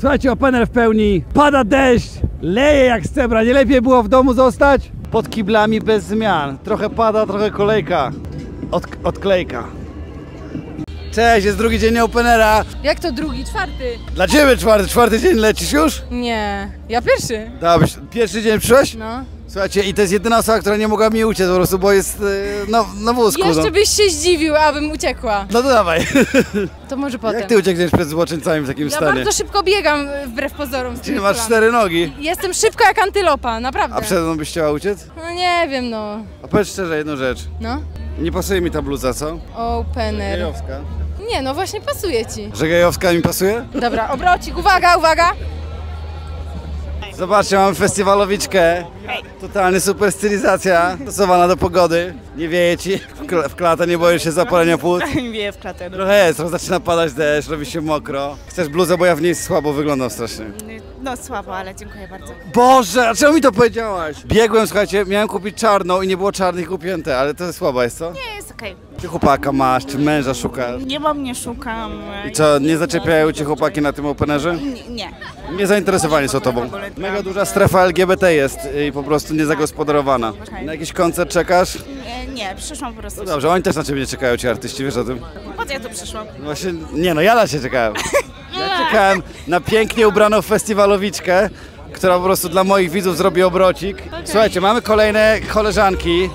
Słuchajcie, opener w pełni, pada deszcz, leje jak z cebra, nie lepiej było w domu zostać? Pod kiblami bez zmian, trochę pada, trochę kolejka, odklejka. Cześć, jest drugi dzień openera. Jak to drugi? Czwarty. Dla ciebie czwarty, czwarty dzień lecisz już? Nie, ja pierwszy. Dabyś, pierwszy dzień przyszłaś? No. Słuchajcie, i to jest jedyna osoba, która nie mogła mi uciec po prostu, bo jest na wózku. Jeszcze no. Byś się zdziwił, abym uciekła. No to dawaj. To może potem. Jak ty uciekniesz przed złoczyńcami w takim stanie? Ja bardzo szybko biegam, wbrew pozorom. Czyli masz cztery nogi. Jestem szybka jak antylopa, naprawdę. A przed mną byś chciała uciec? No nie wiem, no. A powiedz szczerze jedną rzecz. No? Nie pasuje mi ta bluza, co? Opener. Żegajowska. Nie, no właśnie pasuje ci. Żegajowska mi pasuje? Dobra, obrocik, uwaga, uwaga. Zobaczcie, mamy festiwalowiczkę, totalnie super stylizacja, stosowana do pogody, nie wieje ci w klatę, nie boisz się zapalenia płuc? Nie wieje w klatę. Trochę jest, zaczyna padać deszcz, robi się mokro. Chcesz bluzę, bo ja w niej słabo wyglądam strasznie. No słabo, ale dziękuję bardzo. Boże, a czemu mi to powiedziałaś? Biegłem, słuchajcie, miałem kupić czarną i nie było czarnych kupięte, ale to jest słaba jest, co? Nie, jest okej. Czy chłopaka masz, czy męża szukasz? Nie mam, nie szukam. I co, nie zaczepiają cię chłopaki na tym openerze? Nie. Nie zainteresowani są tobą. Mega duża strefa LGBT jest i po prostu niezagospodarowana. Na jakiś koncert czekasz? Nie, przyszłam po prostu. No dobrze, oni też na ciebie nie czekają, ci artyści, wiesz o tym? Po co ja tu przyszłam? Właśnie, nie no, ja na ciebie czekałem. Ja czekałem na pięknie ubraną festiwalowiczkę, która po prostu dla moich widzów zrobi obrocik. Słuchajcie, mamy kolejne koleżanki.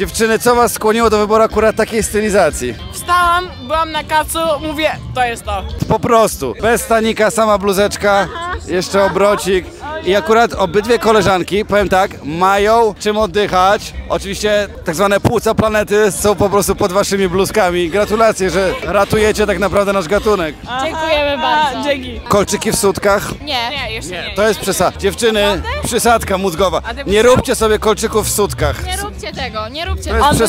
Dziewczyny, co was skłoniło do wyboru akurat takiej stylizacji? Wstałam, byłam na kacu, mówię, to jest to. Po prostu, bez stanika, sama bluzeczka, jeszcze obrocik. I akurat obydwie koleżanki, powiem tak, mają czym oddychać. Oczywiście tak zwane płuca planety są po prostu pod waszymi bluzkami. Gratulacje, że ratujecie tak naprawdę nasz gatunek. Aha, dziękujemy bardzo. Dzięki. Kolczyki w sutkach? Nie, jeszcze nie. To jest przesada. Dziewczyny, przysadka mózgowa. Nie róbcie sobie kolczyków w sutkach. Nie róbcie tego, nie róbcie tego. On by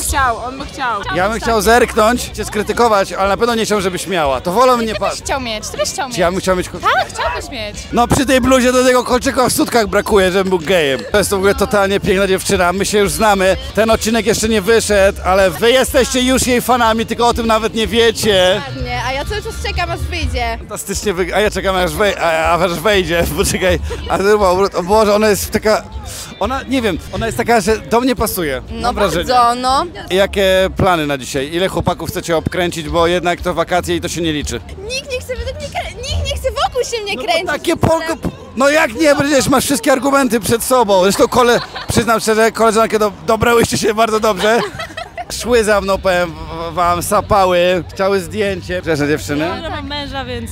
chciał. Ja bym chciał zerknąć, cię skrytykować, ale na pewno nie chciał, żebyś miała. To wolę mnie patrzeć. Ty byś chciał mieć. Czy ja bym chciał mieć kolczyki? Tak, chciałbyś mieć. No przy tej bluzie do tego kolczyka w sutkach brakuje, żebym był gejem. To jest w ogóle totalnie piękna dziewczyna, my się już znamy. Ten odcinek jeszcze nie wyszedł, ale wy jesteście już jej fanami, tylko o tym nawet nie wiecie. Dokładnie, a ja cały czas czekam, aż wyjdzie. Fantastycznie, a ja czekam, aż wejdzie, poczekaj. A chyba, o Boże, ona jest taka... Ona, nie wiem, ona jest taka, że do mnie pasuje. No bardzo, no. I jakie plany na dzisiaj? Ile chłopaków chcecie obkręcić, bo jednak to wakacje i to się nie liczy. Nikt nie chce, wokół się mnie kręcić. No takie polko... No jak nie, przecież masz wszystkie argumenty przed sobą. Zresztą przyznam szczerze, koleżanki dobrałyście się bardzo dobrze. Szły za mną, powiem wam, sapały, chciały zdjęcie. Przepraszam dziewczyny. Ja mam męża, więc...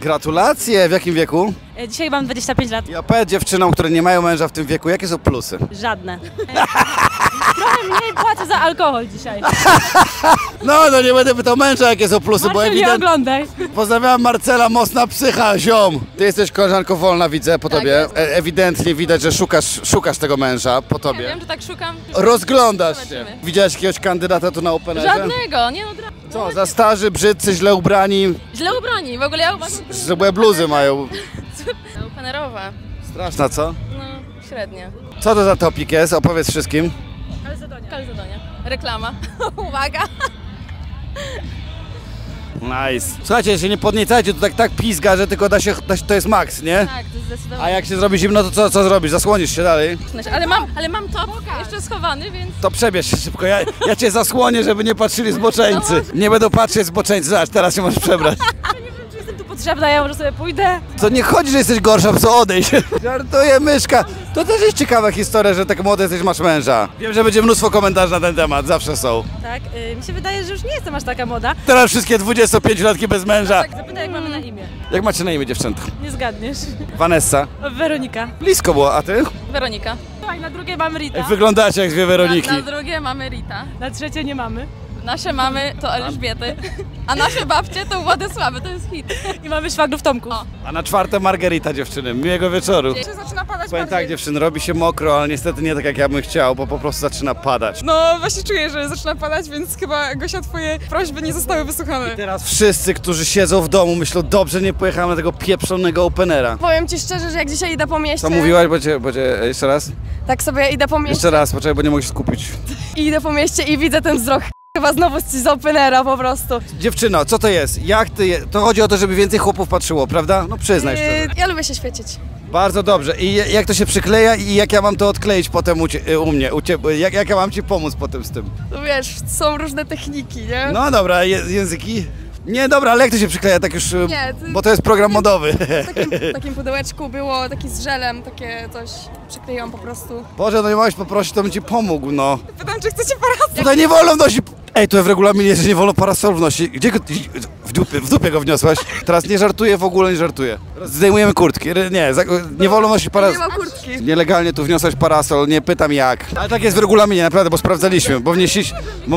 Gratulacje! W jakim wieku? Dzisiaj mam 25 lat. Ja powiem dziewczynom, które nie mają męża w tym wieku, jakie są plusy? Żadne. Trochę mniej płacę za alkohol dzisiaj. No nie będę pytał męża, jakie są plusy, Marcel, bo ewidentnie... nie oglądaj. Pozdrawiam Marcela, mocna psycha, ziom. Ty jesteś koleżanką wolna, widzę po tobie. Ewidentnie widać, że szukasz tego męża po tobie. Ja wiem, że tak szukam. Rozglądasz się. Widziałeś jakiegoś kandydata tu na openerze? Żadnego, nie no. Co, za starzy, brzydcy, źle ubrani? Źle ubrani, w ogóle ja uważam... Złe bluzy mają. Openerowa. Straszna, co? No, średnia. Co to za topik jest? Opowiedz wszystkim. Kalzedonia. Reklama. Uwaga. Nice. Słuchajcie, się nie podniecajcie, to tak pizga, że tylko to jest maks, nie? Tak, to jest zdecydowanie. A jak się zrobi zimno, to co zrobisz? Zasłonisz się dalej? Ale mam top jeszcze schowany, więc... To przebierz się szybko, ja cię zasłonię, żeby nie patrzyli zboczeńcy. Nie będą patrzeć zboczeńcy, zobacz, teraz się możesz przebrać. Potrzebna, ja może sobie pójdę. To nie chodzi, że jesteś gorsza, co odejść. Żartuję, myszka. To też jest ciekawa historia, że tak młoda jesteś, masz męża. Wiem, że będzie mnóstwo komentarzy na ten temat, zawsze są. Tak, mi się wydaje, że już nie jestem aż taka młoda. Teraz wszystkie 25-latki bez męża. No tak, zapytaj, jak mamy na imię. Jak macie na imię, dziewczęta? Nie zgadniesz. Vanessa. Weronika. Blisko było, a ty? Weronika. Tak, na drugie mamy Rita. Jak wyglądacie jak dwie Weroniki. Na drugie mamy Rita. Na trzecie nie mamy. Nasze mamy to Elżbiety, a nasze babcie to Władysławy, to jest hit. I mamy szwagrów Tomków. O. A na czwarte Margarita, dziewczyny, miłego wieczoru. Czy zaczyna padać? Powiem tak, dziewczyny, robi się mokro, ale niestety nie tak jak ja bym chciał, bo po prostu zaczyna padać. No właśnie czuję, że zaczyna padać, więc chyba, Gosia, twoje prośby nie zostały wysłuchane. I teraz wszyscy, którzy siedzą w domu, myślą, dobrze, nie pojechałem na tego pieprzonego openera. Powiem ci szczerze, że jak dzisiaj idę po mieście... Co mówiłaś? Jeszcze raz? Tak sobie idę po mieście... Jeszcze raz, poczekaj, bo nie mogę się skupić. I idę po mieście i widzę ten wzrok Chyba znowu z openera po prostu. Dziewczyno, co to jest? Jak ty je... To chodzi o to, żeby więcej chłopów patrzyło, prawda? No przyznaj szczerze. Ja lubię się świecić. Bardzo dobrze. I jak to się przykleja i jak ja mam to odkleić potem u mnie? Jak ja mam ci pomóc potem z tym? No wiesz, są różne techniki, nie? No dobra, języki? Nie, dobra, ale jak to się przykleja tak już, nie, bo to jest program modowy. W takim pudełeczku było, taki z żelem, takie coś przykleiłam po prostu. Boże, no nie mogłeś poprosić, to bym ci pomógł, no. Pytam, czy chcecie parasol? Tutaj nie wolno nosić... Ej, to w regulaminie, że nie wolno parasol wnosić. Gdzie go... W dupie go wniosłaś? Teraz nie żartuję, w ogóle nie żartuję. Zdejmujemy kurtki. Nie wolno nosić parasol. Nie ma kurtki. Nielegalnie tu wniosłaś parasol, nie pytam jak. Ale tak jest w regulaminie, naprawdę, bo sprawdzaliśmy, bo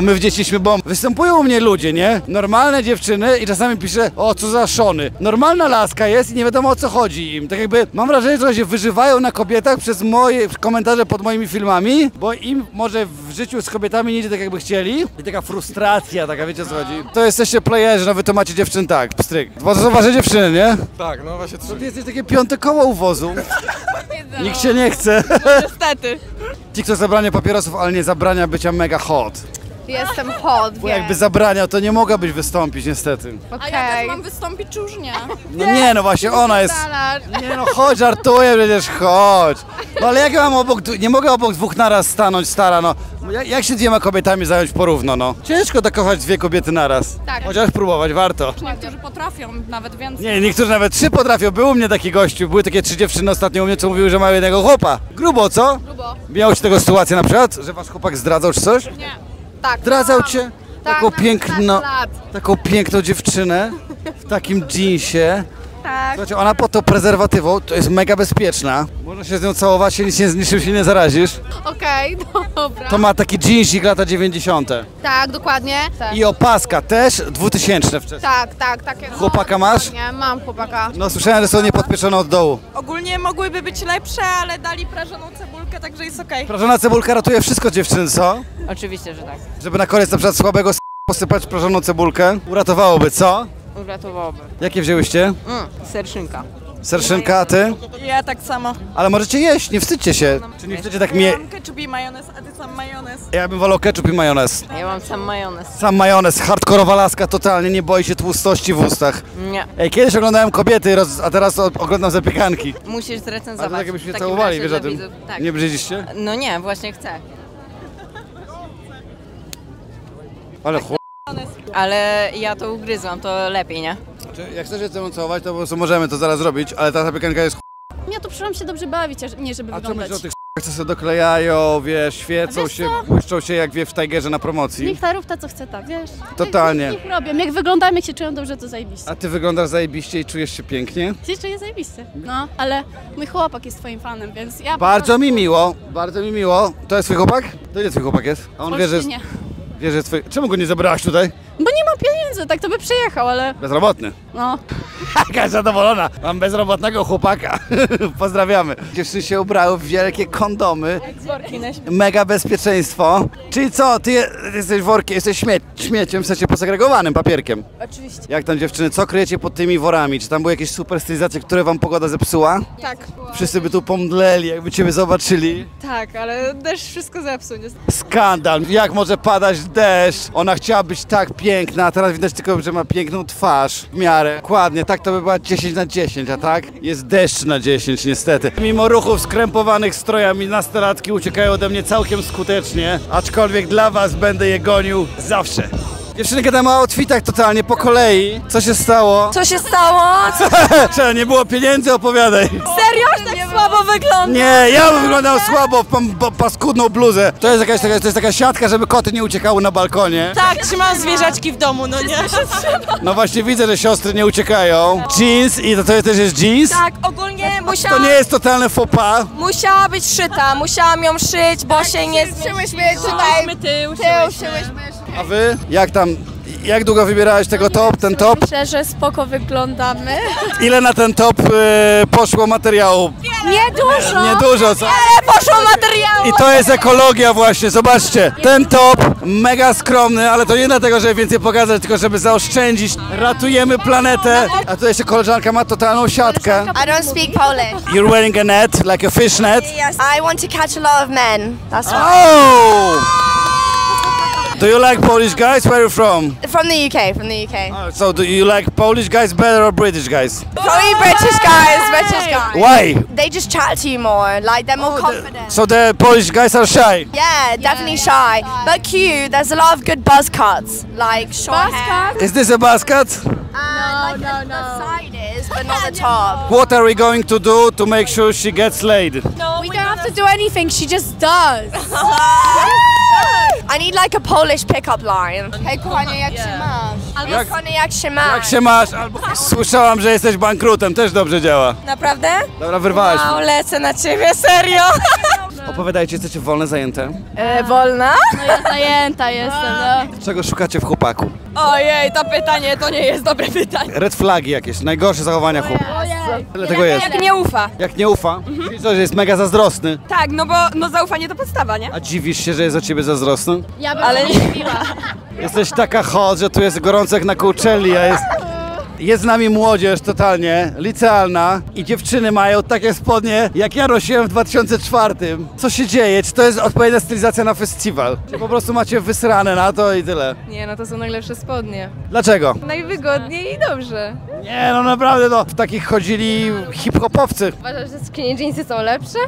my wnieśliśmy bomb. Występują u mnie ludzie, nie? Normalne dziewczyny i czasami piszę, o co za szony. Normalna laska jest i nie wiadomo o co chodzi im. Tak jakby mam wrażenie, że się wyżywają na kobietach przez moje komentarze pod moimi filmami, bo im może w życiu z kobietami nie idzie tak jakby chcieli. I taka frustracja, taka wiecie o co chodzi. To jesteście playerzy, no wy to macie dziewczyn tak, pstryk. Bo to są wasze dziewczyny, nie? Tak, no właśnie trzy. Ty jesteś takie piąte koło u wozu. Nikt się nie chce. No, niestety. Tik to zabrania papierosów, ale nie zabrania bycia mega hot. Jestem hot, bo jakby zabraniał, to nie mogłabyś wystąpić niestety. Okay. A ja też mam wystąpić czy już nie? No nie, no właśnie ona jest... Nie no chodź, żartuję przecież, chodź. No ale jak ja mam obok... Nie mogę obok dwóch naraz stanąć, stara, no. Jak się dwiema kobietami zająć porówno, no? Ciężko tak kochać dwie kobiety naraz. Tak. Chociaż próbować warto. Niektórzy potrafią, nawet więcej. Nie, niektórzy nawet trzy potrafią. Był u mnie taki gościu, były takie trzy dziewczyny ostatnio u mnie, co mówiły, że mają jednego chłopa. Grubo, co? Grubo. Miałeś tego sytuację na przykład, że wasz chłopak zdradzał czy coś? Nie. Tak, zdradzał cię? Tak, taką piękną dziewczynę w takim dżinsie. Tak. Słuchajcie, ona pod tą prezerwatywą to jest mega bezpieczna. Można się z nią całować, nic się z niczym się nie zarazisz. Okej, dobra. To ma taki dżinsik lata 90. Tak, dokładnie. I opaska też 2000 wcześniej. Tak, tak, takie. Chłopaka masz? Nie, mam chłopaka. No słyszałem, że są niepodpieczone od dołu. Ogólnie mogłyby być lepsze, ale dali prażoną cebulkę, także jest okej. Prażona cebulka ratuje wszystko dziewczyny, co? Oczywiście, że tak. Żeby na koniec na przykład słabego posypać prażoną cebulkę, uratowałoby, co? Uratowałoby. Jakie wzięłyście? Serszynka. Serszynka, a ty? Ja tak samo. Ale możecie jeść, nie wstydźcie się. Czy nie chcecie tak mieć? Ja mam ketchup i majonez, a ty sam majonez. Ja bym wolał ketchup i majonez. Ja mam sam majonez. Sam majonez, hardkorowa laska, totalnie nie boi się tłustości w ustach. Nie. Ej, kiedyś oglądałem kobiety, a teraz oglądam zapiekanki. Musisz zrecenzować. Ale tak jakbyśmy się całowali, wiesz o tym? Tak. Nie brzydziście? No nie, właśnie chcę. Ale chłop... Ale ja to ugryzłam, to lepiej, nie? Znaczy, jak chcesz się ze mną całować, to po prostu możemy to zaraz zrobić, ale ta zapiekanka jest ch**a. Ja tu przyszłam się dobrze bawić, nie żeby wyglądać. A co myślisz o tych ch**ach, co się doklejają, wiesz, świecą się, błyszczą się jak w Tigerze na promocji? Niech ta rób ta co chce, tak, wiesz? Totalnie. Jak robią, jak wyglądamy, jak się czują dobrze, to zajebiście. A ty wyglądasz zajebiście i czujesz się pięknie? Ja się czuję zajebiście, no, ale mój chłopak jest twoim fanem, więc ja... Bardzo mi miło. To jest twój chłopak? To ile twój chłopak jest? A on wie, że... Nie. Wiesz, że twój... Czemu go nie zabrałaś tutaj? Bo nie mam pieniędzy, tak to by przyjechał, ale... Bezrobotny? No. Jaka zadowolona, mam bezrobotnego chłopaka. Pozdrawiamy. Dziewczyny się ubrały w wielkie kondomy. Mega bezpieczeństwo. Czyli co, ty jesteś workiem, jesteś śmieciem, w sensie posegregowanym papierkiem. Oczywiście. Jak tam dziewczyny, co kryjecie pod tymi worami? Czy tam były jakieś super stylizacje, które wam pogoda zepsuła? Tak. Wszyscy by tu pomdleli, jakby ciebie zobaczyli. Tak, ale deszcz wszystko zepsuł. Skandal, jak może padać deszcz? Ona chciała być tak piękna, a teraz widać tylko, że ma piękną twarz w miarę. Dokładnie, tak to by była 10/10, a tak? Jest deszcz na 10 niestety. Mimo ruchów skrępowanych strojami nastolatki uciekają ode mnie całkiem skutecznie, aczkolwiek dla was będę je gonił zawsze. Dziewczyny gadamy o outfitach totalnie po kolei. Co się stało? Co się stało? Czemu nie było pieniędzy, opowiadaj. Serio? Tak słabo wygląda? Nie, ja wyglądam słabo, mam paskudną bluzę. To jest jakaś taka, to jest taka siatka, żeby koty nie uciekały na balkonie. Tak, trzymam zwierzaczki w domu, no nie? No właśnie widzę, że siostry nie uciekają. Jeans i to też jest jeans? Tak, ogólnie musiała... To nie jest totalne faux pas. Musiała być szyta, musiałam ją szyć, bo tak, się nie zmieściło. Tył szyłyśmy. A wy? Jak długo wybierałeś tego top, ten top? Myślę, że spoko wyglądamy. Ile na ten top poszło materiału? Niedużo. Niedużo, co? Ale poszło materiału. I to jest ekologia właśnie, zobaczcie. Ten top mega skromny, ale to nie dlatego, żeby więcej pokazać, tylko żeby zaoszczędzić. Ratujemy planetę. A tutaj jeszcze koleżanka ma totalną siatkę. I don't speak Polish. You're wearing a net, like a fish net. Yes. I want to catch a lot of men. That's why. Oh! Do you like Polish guys? Where are you from? From the UK, from the UK. Oh, so do you like Polish guys better or British guys? Probably British guys, British guys. Why? They just chat to you more, like they're more confident. So the Polish guys are shy? Yeah, definitely shy. But cute, there's a lot of good buzz cuts, like short hair. Is this a buzz cut? No. The side is, but not the top. What are we going to do to make sure she gets laid? No, we don't have to do anything, she just does. I need like a Polish pick-up line. Hej kochanie, jak się masz? Albo kochanie, jak się masz? Jak się masz? Albo słyszałam, że jesteś bankrutem, też dobrze działa. Naprawdę? Dobra, wyrwałaś. Wow, lecę na ciebie, serio. Opowiadajcie, jesteście wolne, zajęte? Wolna? No ja zajęta jestem, no. Czego szukacie w chłopaku? Ojej, to pytanie to nie jest dobre pytanie. Red flagi jakieś, najgorsze zachowania chłopaka. Dlatego jest. Jak nie ufa. Jak nie ufa? Czyli co, że jest mega zazdrosny? Tak, no bo no zaufanie to podstawa, nie? A dziwisz się, że jest o ciebie zazdrosny? Ja bym ale nie dziwiła. Jesteś taka hot, że tu jest gorąco jak na kołczeli, a jest... Jest z nami młodzież totalnie, licealna i dziewczyny mają takie spodnie, jak ja nosiłem w 2004. Co się dzieje? Czy to jest odpowiednia stylizacja na festiwal? Czy po prostu macie wysrane na to i tyle? Nie, no to są najlepsze spodnie. Dlaczego? Najwygodniej i dobrze. Nie, no naprawdę, no. W takich chodzili hip-hopowcy. Uważasz, że skinny jeansy są lepsze?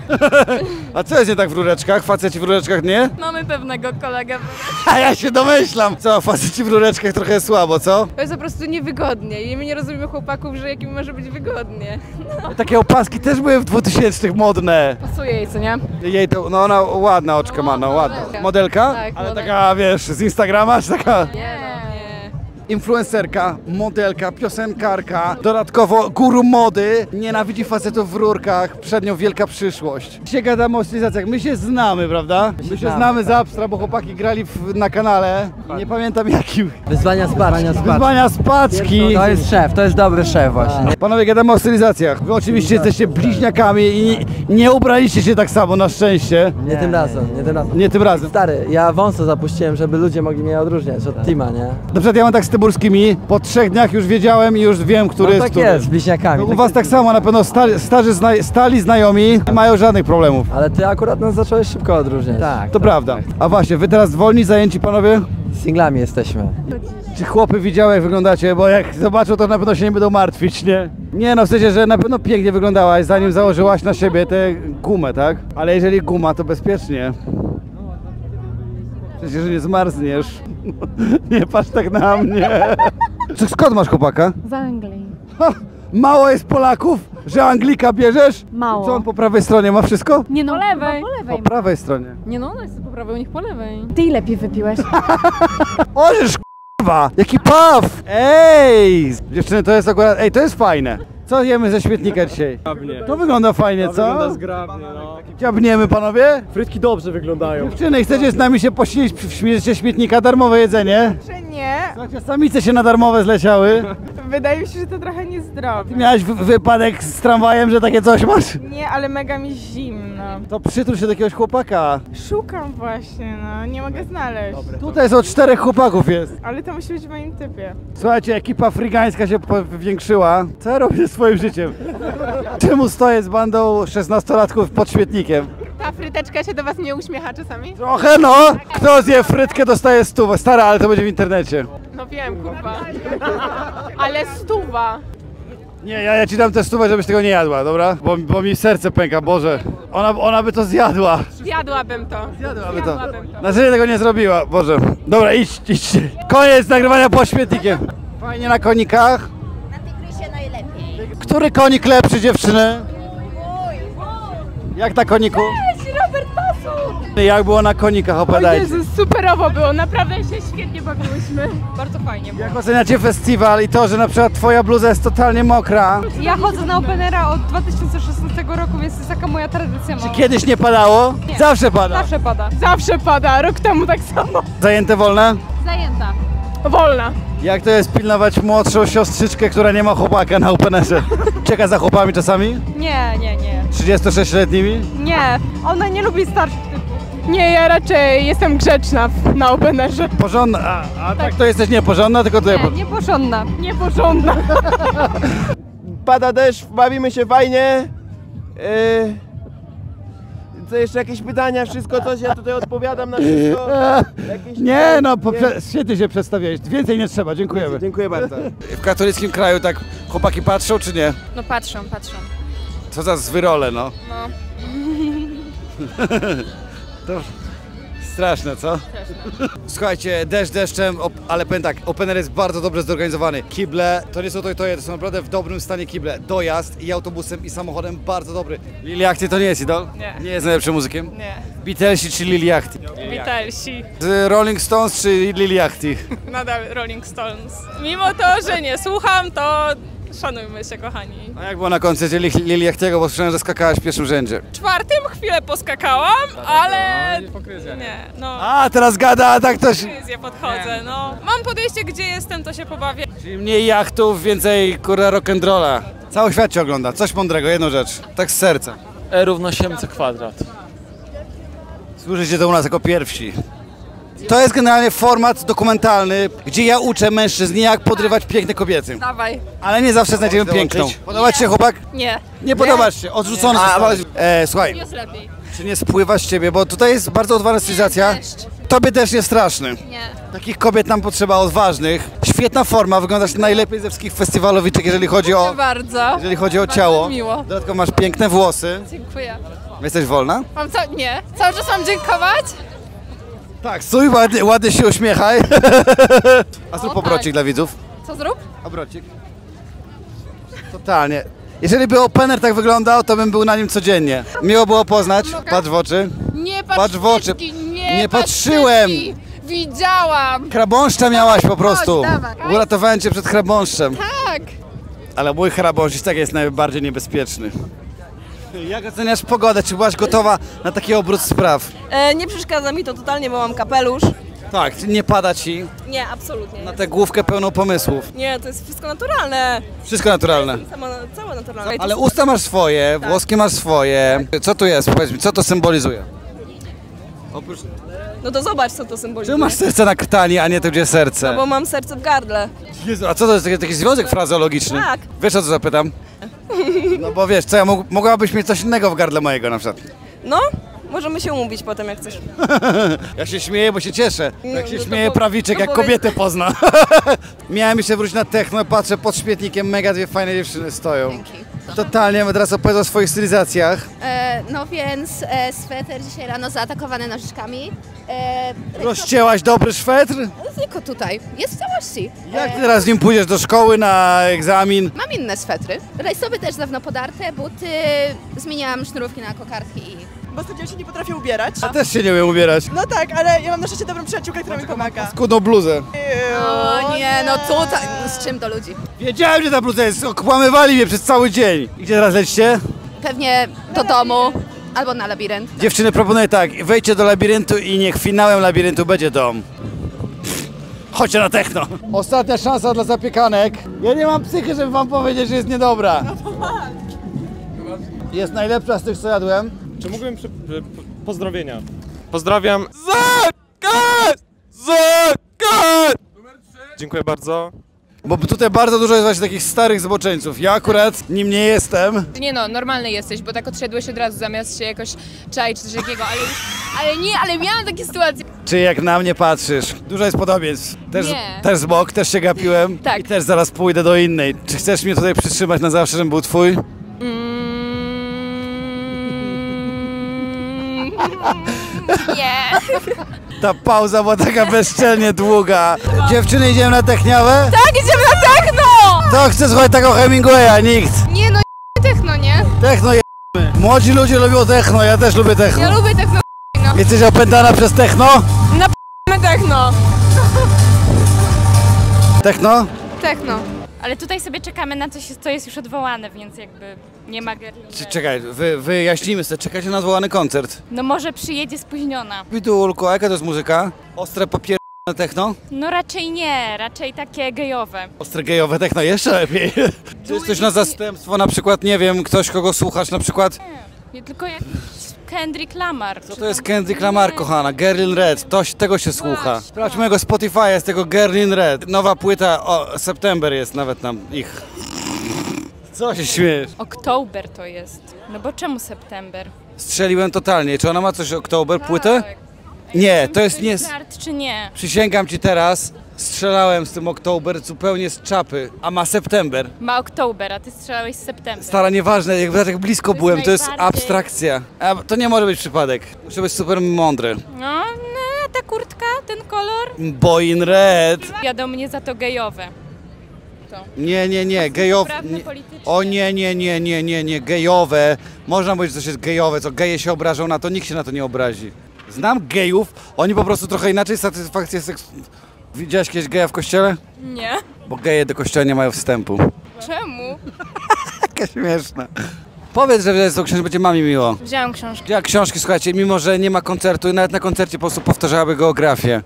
A co jest nie tak w rureczkach? Faceci w rureczkach nie? Mamy pewnego kolegę. A ja się domyślam! Co, faceci w rureczkach trochę słabo, co? To jest po prostu niewygodnie i my nie rozumiemy chłopaków, że jakim może być wygodnie. No. Takie opaski też były w 2000 modne. Pasuje jej, co nie? Jej to, no ona ładna oczka no, ma, no ładna. Modelka? Tak, ale modelka. Taka, wiesz, z Instagrama czy taka? Nie. Influencerka, modelka, piosenkarka, dodatkowo guru mody, nienawidzi facetów w rurkach, przed nią wielka przyszłość. Dzisiaj gadamy o stylizacjach, my się znamy, prawda? My się znamy z Abstra, bo chłopaki grali na kanale, nie pamiętam jakim. Wyzwania z paczki. Wyzwania z paczki. To jest szef, to jest dobry szef właśnie. Panowie, gadamy o stylizacjach, wy oczywiście jesteście bliźniakami i nie ubraliście się tak samo, na szczęście. Nie tym razem, nie tym razem. Nie tym razem. Stary, ja wąso zapuściłem, żeby ludzie mogli mnie odróżniać od Tima, nie? Na przykład ja mam tak z Burskimi. Po 3 dniach już wiedziałem i już wiem, który jest który. Tak jest, bliźniakami. U was tak samo, na pewno starzy znajomi nie mają żadnych problemów. Ale ty akurat nas zacząłeś szybko odróżniać. Tak. To prawda. A właśnie, wy teraz wolni, zajęci panowie? Singlami jesteśmy. Czy chłopy widziały, jak wyglądacie? Bo jak zobaczą, to na pewno się nie będą martwić, nie? Nie, no w sensie, że na pewno pięknie wyglądałaś, zanim założyłaś na siebie tę gumę, tak? Ale jeżeli guma, to bezpiecznie. Przecież nie zmarzniesz. Nie patrz tak na mnie. Skąd masz chłopaka? Z Anglii. Ha, mało jest Polaków, że Anglika bierzesz? Mało. I co on po prawej stronie ma wszystko? Nie no, lewej. Po prawej stronie. Nie no, ona jest po prawej, u nich po lewej. Ty ile piw wypiłeś? Ożesz k***wa, jaki paw! Ej! Dziewczyny, to jest akurat, ej, to jest fajne. Co jemy ze świetnika dzisiaj? To wygląda fajnie, co? Wygląda zgrabnie, no. Dziabniemy, panowie? Frytki dobrze wyglądają. Dziewczyny, chcecie z nami się posilić ze śmietnika? Darmowe jedzenie? Czy nie? Słuchajcie, samice się na darmowe zleciały. Wydaje mi się, że to trochę niezdrowe. Ty miałaś wypadek z tramwajem, że takie coś masz? Nie, ale mega mi zimno. To przytul się do jakiegoś chłopaka. Szukam właśnie, no. Nie mogę znaleźć. Dobre, tutaj są 4 chłopaków jest. Ale to musi być w moim typie. Słuchajcie, ekipa afrykańska się powiększyła. Co ja robię swoim życiem? Czemu stoję z bandą 16-latków pod śmietnikiem? Ta fryteczka się do was nie uśmiecha czasami? Trochę no! Kto zje frytkę, dostaje 100. Stara, ale to będzie w internecie. No wiem, kurwa. Ale 100. Nie, ja ci dam tę 100, żebyś tego nie jadła, dobra? Bo mi serce pęka, Boże. Ona by to zjadła. Zjadłabym to. Zjadłaby to. Na serio tego nie zrobiła, Boże. Dobra, idźcie. Koniec nagrywania pod śmietnikiem. Fajnie na konikach. Na tygrysie najlepiej. Który konik lepszy, dziewczyny? Jak na koniku? Jak było na konikach, opowiadajcie. O Jezus, superowo było, naprawdę się świetnie bawiłyśmy. Bardzo fajnie było. Jak oceniacie festiwal i to, że na przykład twoja bluza jest totalnie mokra? Ja chodzę na openera od 2016 roku, więc to jest taka moja tradycja. Czy kiedyś nie padało? Nie. Zawsze pada. Zawsze pada. Zawsze pada, rok temu tak samo. Zajęte, wolne? Zajęta. Wolna. Jak to jest pilnować młodszą siostrzyczkę, która nie ma chłopaka na openerze? Czeka za chłopami czasami? Nie. 36-letnimi? Nie, ona nie lubi starszych typów. Nie, ja raczej jestem grzeczna na openerze. Porządna, a tak to jesteś nieporządna, tylko ty... Nie, nieporządna. Nieporządna. Pada deszcz, bawimy się fajnie. Co, jeszcze jakieś pytania, wszystko coś, ja tutaj odpowiadam na wszystko. Jakieś... Nie no, świetnie się przedstawiałeś, więcej nie trzeba, dziękujemy. Dziękuję bardzo. W katolickim kraju tak chłopaki patrzą czy nie? No patrzą, patrzą. Co za zwyrole, no. No. To straszne, co? Straszne. Słuchajcie, deszcz deszczem, ale powiem tak, opener jest bardzo dobrze zorganizowany. Kible, to nie są toje, to są naprawdę w dobrym stanie kible. Dojazd i autobusem i samochodem bardzo dobry. Lil Yachty to nie jest idol? Nie. Nie jest najlepszym muzykiem? Nie. Beatlesi czy Lil Yachty? Beatlesi. Rolling Stones czy Lil Yachty? Nadal Rolling Stones. Mimo to, że nie słucham, to... Szanujmy się, kochani. A jak było na koncercie Lil Yachty'ego, bo słyszałem, że skakałaś w pierwszym rzędzie? W czwartym chwilę poskakałam, ale... Nie, no. A, teraz gada, tak to się... podchodzę, no. Mam podejście, gdzie jestem, to się pobawię. Czyli mniej jachtów, więcej, kurwa, rock'n'rolla. Cały świat cię ogląda, coś mądrego, jedną rzecz. Tak z serca. E równa się mc². Słyszycie to u nas jako pierwsi. To jest generalnie format dokumentalny, gdzie ja uczę mężczyzn, jak podrywać piękne kobiety. Dawaj. Ale nie zawsze znajdziemy piękną. Podoba ci się, chłopak? Nie. Nie podoba ci się, odrzucony zostałeś. Słuchaj, czy nie spływa z ciebie, bo tutaj jest bardzo odważna stylizacja. Tobie deszcz jest straszny. Nie. Takich kobiet nam potrzeba odważnych. Świetna forma, wyglądasz najlepiej ze wszystkich festiwalowiczek, jeżeli chodzi o... bardzo. Jeżeli chodzi o ciało. Miło. Dodatkowo masz piękne włosy. Dziękuję. Jesteś wolna? Mam co? Nie. Cały czas mam dziękować? Tak, stój, ładnie, ładnie się uśmiechaj. A zrób obrocik dla widzów. Co zrób? Obrocik. Totalnie. Jeżeli by opener tak wyglądał, to bym był na nim codziennie. Miło było poznać. Patrz w oczy. Nie patrz w oczy. Nie patrzyłem. Widziałam. Chrabąszcza miałaś po prostu. Uratowałem cię przed chrabąszczem. Tak. Ale mój chrabąszcz tak jest najbardziej niebezpieczny. Jak oceniasz pogodę? Czy byłaś gotowa na taki obrót spraw? Nie przeszkadza mi to totalnie, bo mam kapelusz. Tak, nie pada ci? Nie, absolutnie. Na tę główkę pełną pomysłów? Nie, to jest wszystko naturalne. Wszystko naturalne? Całe naturalne. Ale usta masz swoje, tak. Włoski masz swoje. Co tu jest? Powiedz mi, co to symbolizuje? Oprócz... No to zobacz, co to symbolizuje. Czy masz serce na krtani, a nie to, gdzie serce? No bo mam serce w gardle. Jezu, a co to jest? Jakiś związek frazeologiczny? Tak. Wiesz, o co zapytam? No bo wiesz, co, ja mogłabyś mieć coś innego w gardle mojego na przykład. No, możemy się umówić potem, jak chcesz. Ja się śmieję, bo się cieszę. Jak się śmieje prawiczek, jak kobietę pozna. Miałem jeszcze wrócić na techno, patrzę pod śmietnikiem, mega dwie fajne dziewczyny stoją. Dzięki. Totalnie, my teraz opowiadam o swoich stylizacjach. No więc sweter dzisiaj rano zaatakowany nożyczkami. Rozcięłaś dobry szwetr? Tylko tutaj, jest w całości. Jak teraz nim pójdziesz do szkoły, na egzamin? Mam inne swetry. Rajsowe też dawno podarte, buty, zmieniałam sznurówki na kokardki i... Ostatnio się nie potrafię ubierać. A też się nie umiem ubierać. No tak, ale ja mam na szczęście dobrą przyjaciółkę, która mi pomaga. Skudną bluzę. O nie, no tutaj, z czym do ludzi? Wiedziałem, że ta bluza jest, okłamywali mnie przez cały dzień. I gdzie teraz lecicie? Pewnie do domu, albo na labirynt. Dziewczyny, proponuję tak, wejdźcie do labiryntu i niech finałem labiryntu będzie dom. Chodźcie na techno. Ostatnia szansa dla zapiekanek. Ja nie mam psychy, żeby wam powiedzieć, że jest niedobra. No jest najlepsza z tych, co jadłem. Czy mógłbym pozdrowienia? Pozdrawiam. ZK! Numer 3. Dziękuję bardzo. Bo tutaj bardzo dużo jest właśnie takich starych zboczeńców. Ja akurat nim nie jestem. Nie no, normalny jesteś, bo tak odszedłeś od razu zamiast się jakoś czaić czy takiego, ale miałam takie sytuacje. Czy jak na mnie patrzysz? Dużo jest podobieństw. Też z bok, też się gapiłem. Tak. I też zaraz pójdę do innej. Czy chcesz mnie tutaj przytrzymać na zawsze, żebym był twój? Nie. Ta pauza była taka bezczelnie długa. Dziewczyny, idziemy na techniawę? Tak, idziemy na techno! Kto chce słuchać taką Hemingwaya? Nikt. Nie no, techno, nie? Techno jemy. Młodzi ludzie lubią techno, ja też lubię techno. Ja lubię techno, no. Jesteś opętana przez techno? Na techno. Techno? Techno. Ale tutaj sobie czekamy na coś, co jest już odwołane, więc jakby nie ma Girl in Red. Czekaj, wyjaśnijmy sobie, czekacie na odwołany koncert. No może przyjedzie spóźniona. Pitulko, a jaka to jest muzyka? Ostre papier na techno? No raczej nie, raczej takie gejowe. Ostre gejowe techno, jeszcze lepiej. Czy jest coś na zastępstwo, na przykład, nie wiem, ktoś kogo słuchasz na przykład? Nie, tylko jak Kendrick Lamar. Co to jest Kendrick Lamar, kochana? Girl in Red, tego się słucha. Sprawdź mojego Spotify, z tego Girl in Red. Nowa płyta, o, September jest nawet nam ich. Co się śmiesz? Oktober to jest. No bo czemu september? Strzeliłem totalnie. Czy ona ma coś oktober, tak. Płytę? Nie, to jest nie... Start, czy nie? Przysięgam ci teraz, strzelałem z tym oktober zupełnie z czapy, a ma september. Ma oktober, a ty strzelałeś z september. Stara, nieważne, jak blisko to byłem, jest to jest abstrakcja. A, to nie może być przypadek, muszę być super mądry. No, no, ta kurtka, ten kolor. Boy in red. Wiadomo, mnie za to gejowe. To. Nie, nie, nie, gejowe. O nie, gejowe. Można powiedzieć, że coś jest gejowe, co geje się obrażą na to, nikt się na to nie obrazi. Znam gejów, oni po prostu trochę inaczej satysfakcję seksualną. Widziałaś kiedyś geja w kościele? Nie. Bo geje do kościoła nie mają wstępu. Czemu? Jaka śmieszna. Powiedz, że wziąłeś tą książkę, będzie mamie miło. Wziąłam książkę. Ja książki, słuchajcie, mimo że nie ma koncertu i nawet na koncercie po prostu powtarzałaby geografię.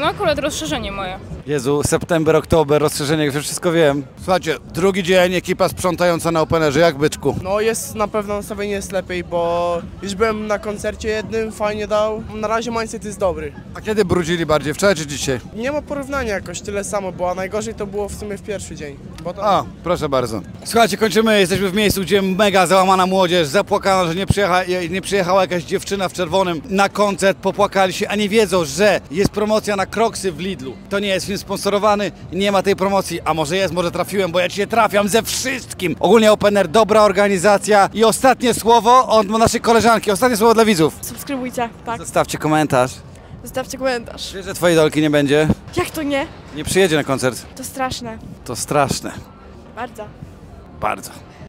No akurat rozszerzenie moje. Jezu, september, oktober, rozszerzenie, już wszystko wiem. Słuchajcie, drugi dzień, ekipa sprzątająca na openerze, jak byczku? No jest, na pewno nastawienie jest lepiej, bo już byłem na koncercie jednym, fajnie dał. Na razie mindset jest dobry. A kiedy brudzili bardziej, wczoraj czy dzisiaj? Nie ma porównania jakoś, tyle samo, bo a najgorzej to było w sumie w pierwszy dzień. Bo to... A, proszę bardzo. Słuchajcie, kończymy, jesteśmy w miejscu, gdzie mega załamana młodzież, zapłakana, że nie przyjechała jakaś dziewczyna w czerwonym na koncert, popłakali się, a nie wiedzą, że jest promocja na Crocsy w Lidlu. To nie jest film sponsorowany, nie ma tej promocji, a może jest, może trafiłem, bo ja dzisiaj trafiam ze wszystkim. Ogólnie Open Air, dobra organizacja i ostatnie słowo od naszej koleżanki, ostatnie słowo dla widzów. Subskrybujcie, tak. Zostawcie komentarz. Zostawcie komentarz. Wiesz, że twojej dolki nie będzie? Jak to nie? Nie przyjedzie na koncert. To straszne. To straszne. Bardzo. Bardzo.